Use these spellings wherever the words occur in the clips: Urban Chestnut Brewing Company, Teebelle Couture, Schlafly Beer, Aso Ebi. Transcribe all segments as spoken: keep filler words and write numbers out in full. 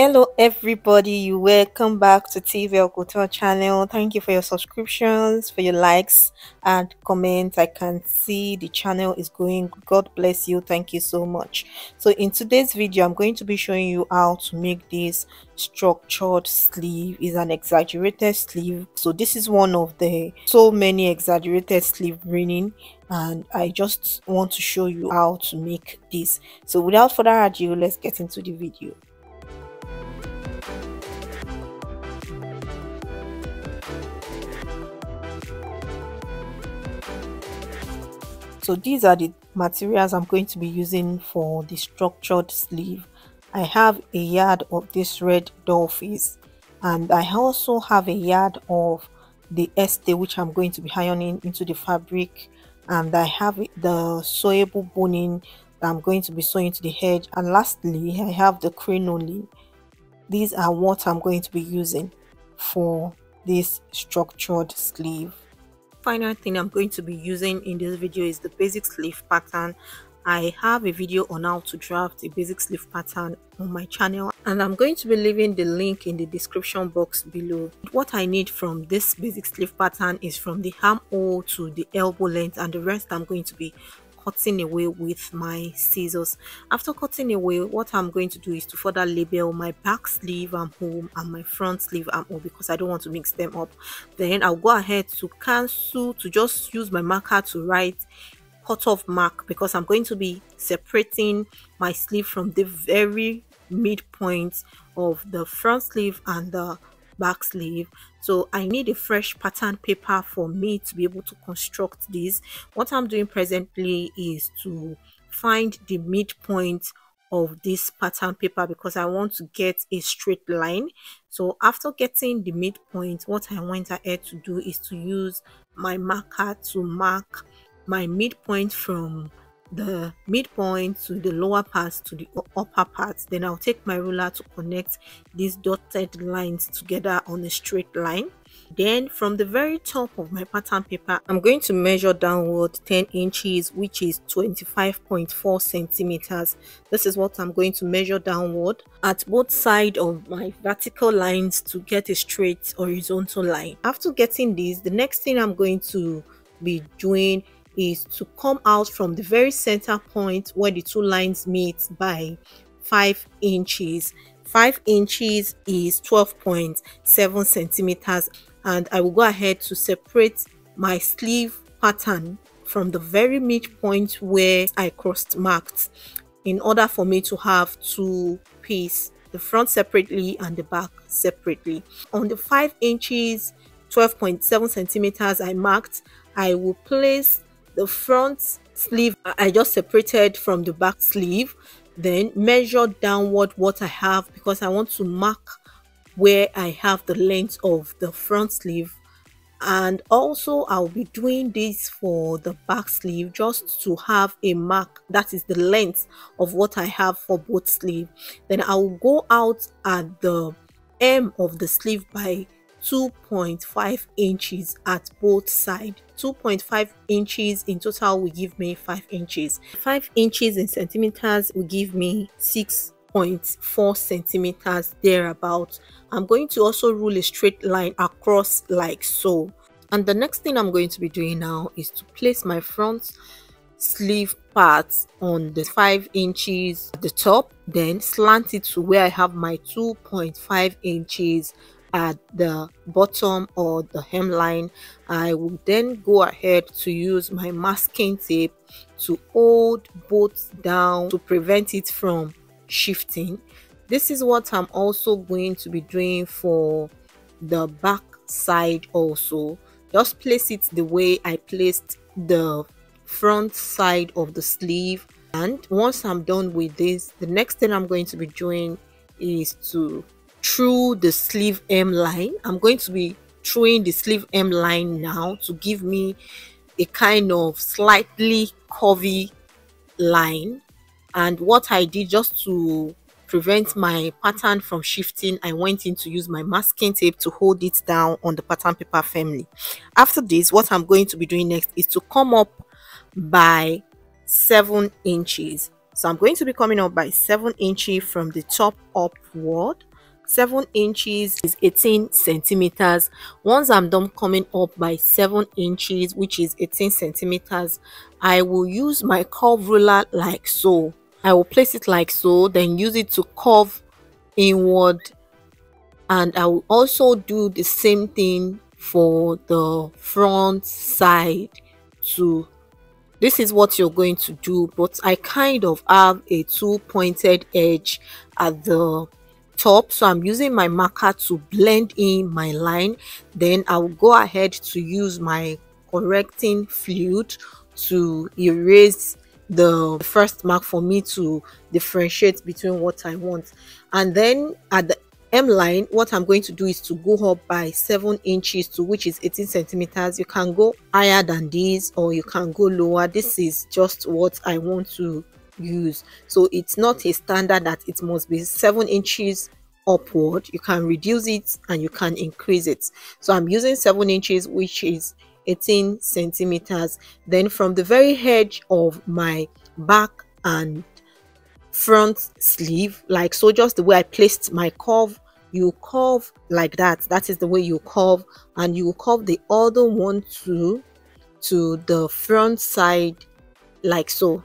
Hello everybody, you welcome back to Teebelle Couture channel. Thank you for your subscriptions, for your likes and comments. I can see the channel is going. God bless you. Thank you so much. So in today's video, I'm going to be showing you how to make this structured sleeve. Is an exaggerated sleeve. So this is one of the so many exaggerated sleeve lining, and I just want to show you how to make this. So without further ado, let's get into the video. So these are the materials I'm going to be using for the structured sleeve. I have a yard of this red dollface, and I also have a yard of the este which I'm going to be ironing into the fabric, and I have the sewable boning that I'm going to be sewing to the edge, and lastly I have the crinoline. These are what I'm going to be using for this structured sleeve. Final thing I'm going to be using in this video is the basic sleeve pattern. I have a video on how to draft a basic sleeve pattern on my channel, and I'm going to be leaving the link in the description box below. What I need from this basic sleeve pattern is from the armhole to the elbow length, and the rest I'm going to be cutting away with my scissors. After cutting away, what I'm going to do is to further label my back sleeve armhole and my front sleeve armhole, because I don't want to mix them up. Then I'll go ahead to cancel, to just use my marker to write cut off mark, because I'm going to be separating my sleeve from the very midpoint of the front sleeve and the back sleeve. So I need a fresh pattern paper for me to be able to construct this. What I'm doing presently is to find the midpoint of this pattern paper, because I want to get a straight line. So after getting the midpoint, what I went ahead to do is to use my marker to mark my midpoint from the midpoint to the lower part to the upper part. Then I'll take my ruler to connect these dotted lines together on a straight line. Then from the very top of my pattern paper, I'm going to measure downward ten inches, which is twenty-five point four centimeters. This is what I'm going to measure downward at both sides of my vertical lines to get a straight horizontal line. After getting this, the next thing I'm going to be doing is to come out from the very center point where the two lines meet by five inches. Five inches is twelve point seven centimeters, and I will go ahead to separate my sleeve pattern from the very midpoint where I cross marked, in order for me to have two pieces, the front separately and the back separately. On the five inches, twelve point seven centimeters I marked, I will place the front sleeve I just separated from the back sleeve, then measure downward what I have, because I want to mark where I have the length of the front sleeve. And also I'll be doing this for the back sleeve, just to have a mark that is the length of what I have for both sleeves. Then I'll go out at the hem of the sleeve by two point five inches at both sides. Two point five inches in total will give me five inches. Five inches in centimeters will give me six point four centimeters thereabout. I'm going to also rule a straight line across like so. And the next thing I'm going to be doing now is to place my front sleeve part on the five inches at the top, then slant it to where I have my two point five inches at the bottom or the hemline. I will then go ahead to use my masking tape to hold both down to prevent it from shifting. This is what I'm also going to be doing for the back side also. Just place it the way I placed the front side of the sleeve. And once I'm done with this, the next thing I'm going to be doing is to through the sleeve M line. I'm going to be throwing the sleeve M line now to give me a kind of slightly curvy line. And what I did, just to prevent my pattern from shifting, I went in to use my masking tape to hold it down on the pattern paper firmly. After this, what I'm going to be doing next is to come up by seven inches. So I'm going to be coming up by seven inches from the top upward. Seven inches is eighteen centimeters. Once I'm done coming up by seven inches, which is eighteen centimeters, I will use my curve ruler like so. I will place it like so, then use it to curve inward, and I will also do the same thing for the front side too. This is what you're going to do, but I kind of have a two pointed edge at the top, so I'm using my marker to blend in my line. Then I'll go ahead to use my correcting fluid to erase the first mark for me to differentiate between what I want. And then at the M line, what I'm going to do is to go up by seven inches to which is eighteen centimeters. You can go higher than this or you can go lower. This is just what I want to use, so it's not a standard that it must be seven inches upward. You can reduce it and you can increase it. So I'm using seven inches, which is eighteen centimeters. Then from the very edge of my back and front sleeve, like so, just the way I placed my curve, you curve like that. That is the way you curve, and you curve the other one too to the front side like so.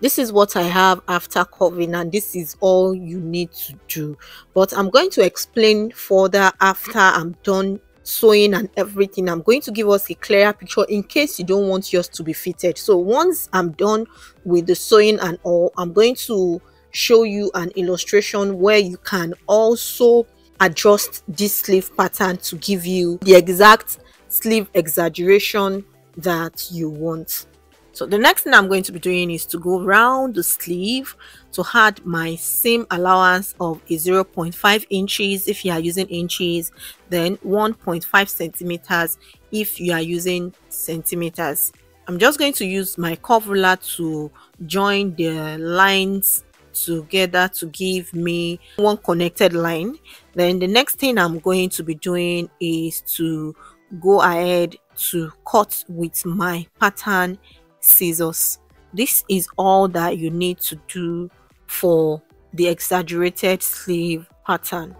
This is what I have after curving, and this is all you need to do, but I'm going to explain further after I'm done sewing and everything. I'm going to give us a clearer picture in case you don't want yours to be fitted. So once I'm done with the sewing and all, I'm going to show you an illustration where you can also adjust this sleeve pattern to give you the exact sleeve exaggeration that you want. So the next thing I'm going to be doing is to go round the sleeve to add my seam allowance of a zero point five inches if you are using inches, then one point five centimeters if you are using centimeters. I'm just going to use my curve ruler to join the lines together to give me one connected line. Then the next thing I'm going to be doing is to go ahead to cut with my pattern scissors. This is all that you need to do for the exaggerated sleeve pattern.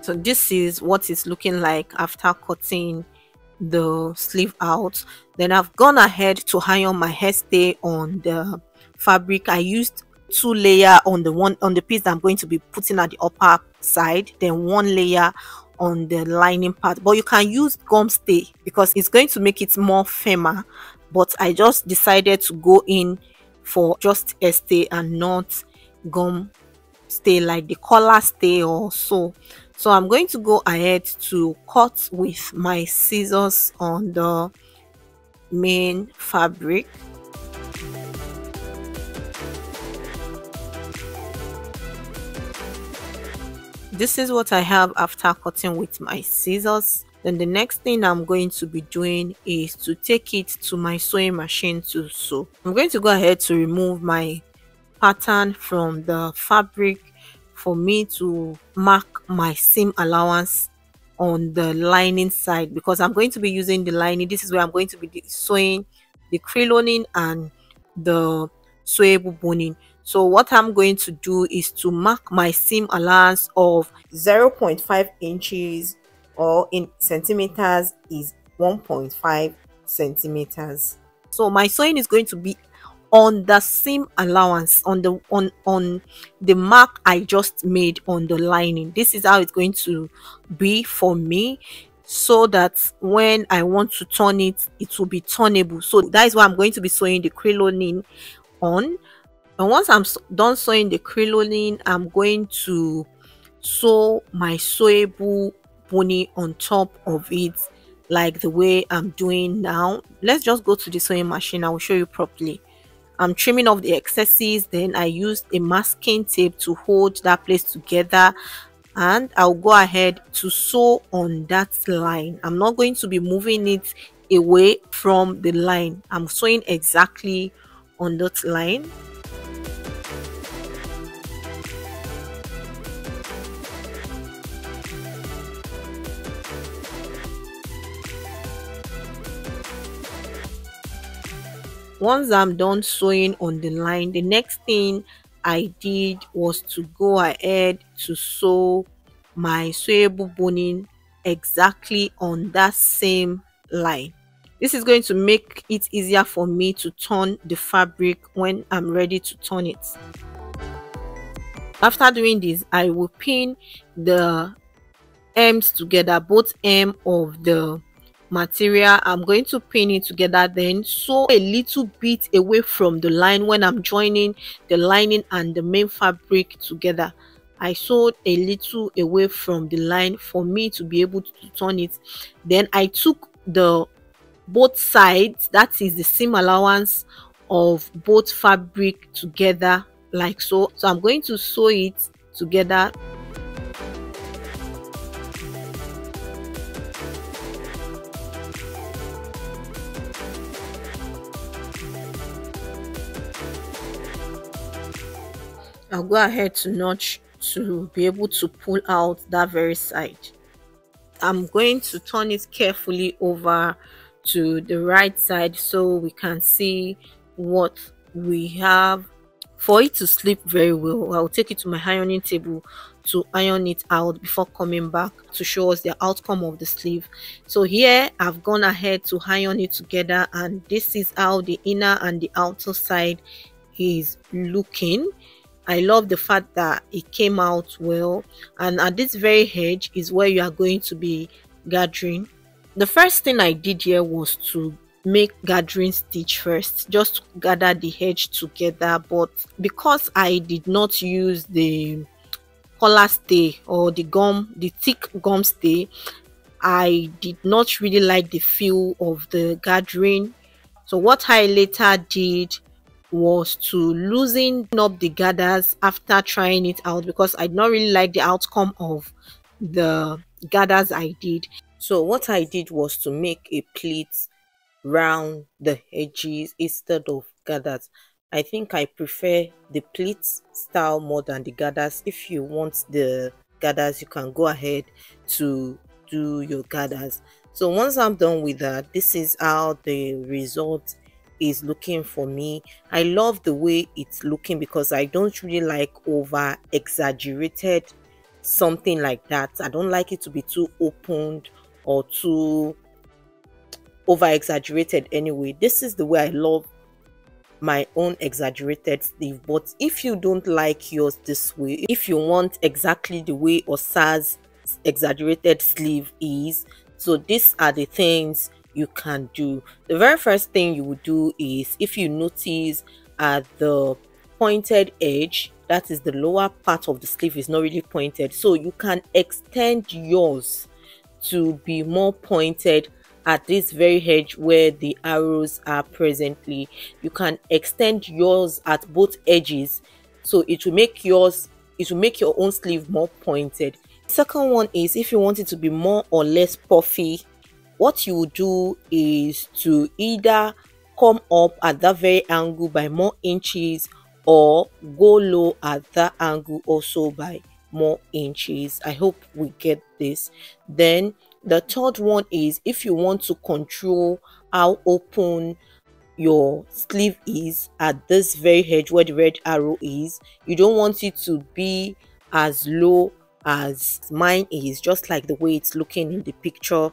So this is what it's looking like after cutting the sleeve out. Then I've gone ahead to iron my hairstay on the fabric. I used two layer on the one on the piece that I'm going to be putting at the upper side, then one layer on the lining part, but you can use gum stay because it's going to make it more firmer, but I just decided to go in for just a stay and not gum stay like the collar stay or so. So I'm going to go ahead to cut with my scissors on the main fabric. This is what I have after cutting with my scissors. Then the next thing I'm going to be doing is to take it to my sewing machine to sew. I'm going to go ahead to remove my pattern from the fabric for me to mark my seam allowance on the lining side because I'm going to be using the lining. This is where I'm going to be sewing the creloning and the sewable boning. So what I'm going to do is to mark my seam allowance of zero point five inches, or in centimeters is one point five centimeters. So my sewing is going to be on the seam allowance, on the on on the mark I just made on the lining. This is how it's going to be for me, so that when I want to turn it, it will be turnable. So that is why I'm going to be sewing the creloline on. And once I'm done sewing the creloline, I'm going to sew my sewable bunny on top of it like the way I'm doing now. Let's just go to the sewing machine. I will show you properly. I'm trimming off the excesses, then I used a masking tape to hold that place together, and I'll go ahead to sew on that line. I'm not going to be moving it away from the line. I'm sewing exactly on that line. Once I'm done sewing on the line, the next thing I did was to go ahead to sew my sewable boning exactly on that same line. This is going to make it easier for me to turn the fabric when I'm ready to turn it. After doing this, I will pin the ends together, both ends of the material. I'm going to pin it together, then sew a little bit away from the line when I'm joining the lining and the main fabric together. I sewed a little away from the line for me to be able to turn it. Then I took the both sides, that is the seam allowance of both fabric together like so. So I'm going to sew it together. I'll go ahead to notch to be able to pull out that very side. I'm going to turn it carefully over to the right side so we can see what we have. For it to slip very well, I'll take it to my ironing table to iron it out before coming back to show us the outcome of the sleeve. So here I've gone ahead to iron it together, and this is how the inner and the outer side is looking. I love the fact that it came out well, and at this very edge is where you are going to be gathering. The first thing I did here was to make gathering stitch first, just to gather the edge together, but because I did not use the collar stay or the gum, the thick gum stay, I did not really like the feel of the gathering. So what I later did was to loosen up the gathers after trying it out, because I did not really like the outcome of the gathers I did. So what I did was to make a pleat round the edges instead of gathers. I think I prefer the pleat style more than the gathers. If you want the gathers, you can go ahead to do your gathers. So once I'm done with that, this is how the result is looking for me. I love the way it's looking because I don't really like over exaggerated something like that. I don't like it to be too opened or too over exaggerated. Anyway, this is the way I love my own exaggerated sleeve. But if you don't like yours this way, if you want exactly the way Osa's exaggerated sleeve is, so these are the things you can do. The very first thing you would do is, if you notice at the pointed edge, that is the lower part of the sleeve is not really pointed, so you can extend yours to be more pointed at this very edge where the arrows are presently. You can extend yours at both edges, so it will make yours, it will make your own sleeve more pointed. The second one is, if you want it to be more or less puffy, what you do is to either come up at that very angle by more inches or go low at that angle also by more inches. I hope we get this. Then the third one is, if you want to control how open your sleeve is at this very edge where the red arrow is, you don't want it to be as low as mine is, just like the way it's looking in the picture.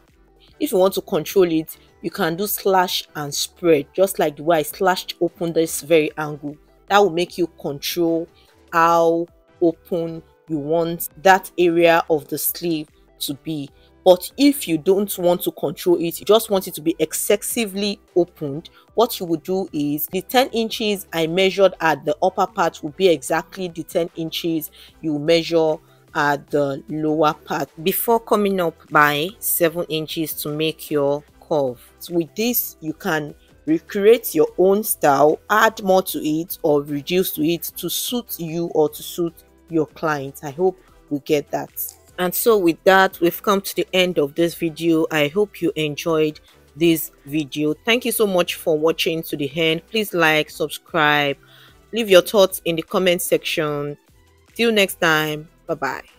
If you want to control it, you can do slash and spread, just like the way I slashed open this very angle. That will make you control how open you want that area of the sleeve to be. But if you don't want to control it, you just want it to be excessively opened, what you would do is, the ten inches I measured at the upper part will be exactly the ten inches you measure at the lower part, before coming up by seven inches to make your curve. So with this, you can recreate your own style, add more to it or reduce to it to suit you or to suit your client. I hope we get that. And so with that, we've come to the end of this video. I hope you enjoyed this video. Thank you so much for watching to the end. Please like, subscribe, leave your thoughts in the comment section. Till next time. Bye-bye.